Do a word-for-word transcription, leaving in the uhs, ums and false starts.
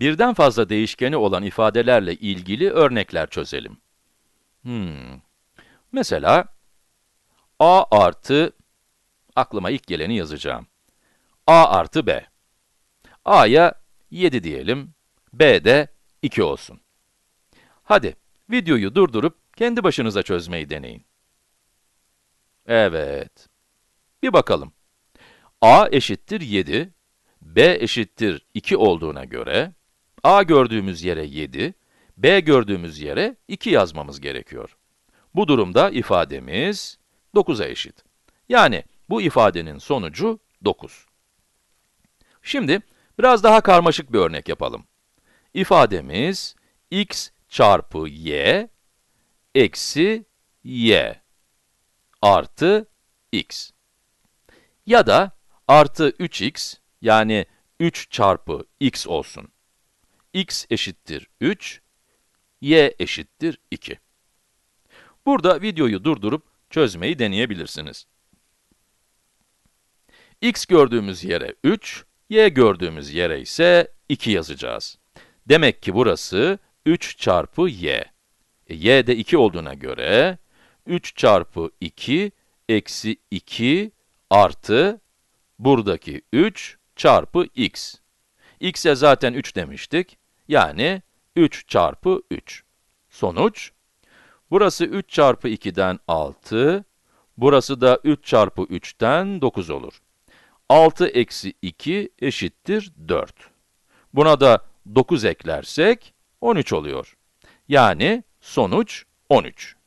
Birden fazla değişkeni olan ifadelerle ilgili örnekler çözelim. Hmm. Mesela, a artı, aklıma ilk geleni yazacağım. a artı b. a'ya yedi diyelim, b de iki olsun. Hadi, videoyu durdurup kendi başınıza çözmeyi deneyin. Evet. Bir bakalım. a eşittir yedi, b eşittir iki olduğuna göre, a gördüğümüz yere yedi, b gördüğümüz yere iki yazmamız gerekiyor. Bu durumda ifademiz dokuza eşit. Yani bu ifadenin sonucu dokuz. Şimdi biraz daha karmaşık bir örnek yapalım. İfademiz x çarpı y eksi y artı x. Ya da artı üç x, yani üç çarpı x olsun. X eşittir üç, y eşittir iki. Burada videoyu durdurup çözmeyi deneyebilirsiniz. X gördüğümüz yere üç, y gördüğümüz yere ise iki yazacağız. Demek ki burası üç çarpı y. E, y de iki olduğuna göre üç çarpı iki eksi iki artı buradaki üç çarpı x. X'e zaten üç demiştik. Yani üç çarpı üç. Sonuç? Burası üç çarpı iki'den altı, burası da üç çarpı üç'ten dokuz olur. altı eksi iki eşittir dört. Buna da dokuz eklersek on üç oluyor. Yani sonuç on üç.